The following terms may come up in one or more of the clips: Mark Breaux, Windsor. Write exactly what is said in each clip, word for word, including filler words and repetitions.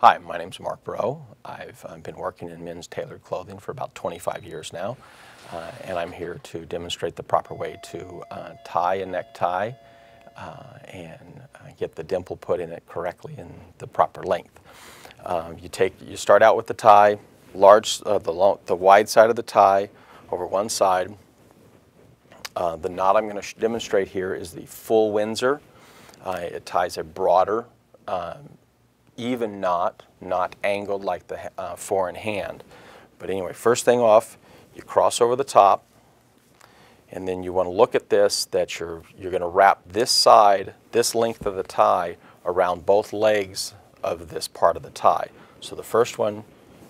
Hi, my name's Mark Breaux. I've um, been working in men's tailored clothing for about twenty-five years now, uh, and I'm here to demonstrate the proper way to uh, tie a necktie uh, and uh, get the dimple put in it correctly in the proper length. Um, you take, you start out with the tie, large, uh, the, long, the wide side of the tie over one side. Uh, the knot I'm going to demonstrate here is the full Windsor. Uh, it ties a broader, um, even knot, not angled like the uh, four in hand. But anyway, first thing off, you cross over the top, and then you want to look at this, that you're, you're going to wrap this side, this length of the tie, around both legs of this part of the tie. So the first one,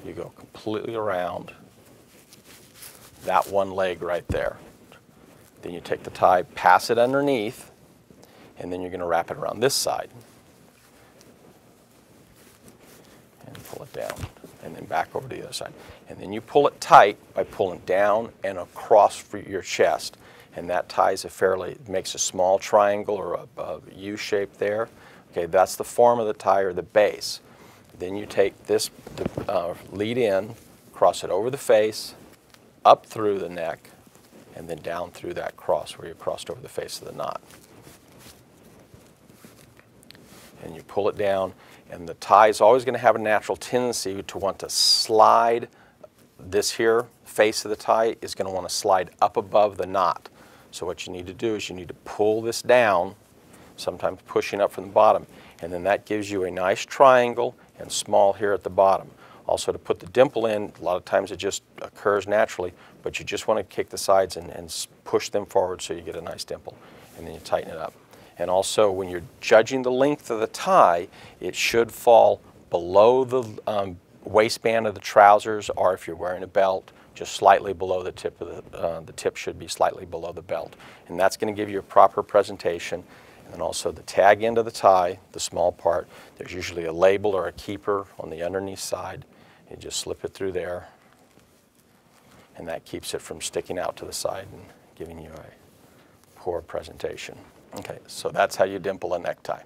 you go completely around that one leg right there. Then you take the tie, pass it underneath, and then you're going to wrap it around this side. And pull it down, and then back over to the other side. And then you pull it tight by pulling down and across for your chest. And that ties a fairly, makes a small triangle or a, a U shape there. Okay, that's the form of the tie or the base. Then you take this uh, lead in, cross it over the face, up through the neck, and then down through that cross where you crossed over the face of the knot. And you pull it down, and the tie is always going to have a natural tendency to want to slide. This here face of the tie is going to want to slide up above the knot. So what you need to do is you need to pull this down, sometimes pushing up from the bottom, and then that gives you a nice triangle and small here at the bottom. Also, to put the dimple in, a lot of times it just occurs naturally, but you just want to kick the sides and, and push them forward so you get a nice dimple, and then you tighten it up. And also, when you're judging the length of the tie, it should fall below the um, waistband of the trousers, or if you're wearing a belt, just slightly below the tip of the, uh, the tip should be slightly below the belt. And that's going to give you a proper presentation. And then also the tag end of the tie, the small part, there's usually a label or a keeper on the underneath side. You just slip it through there, and that keeps it from sticking out to the side and giving you a poor presentation. Okay, so that's how you dimple a necktie.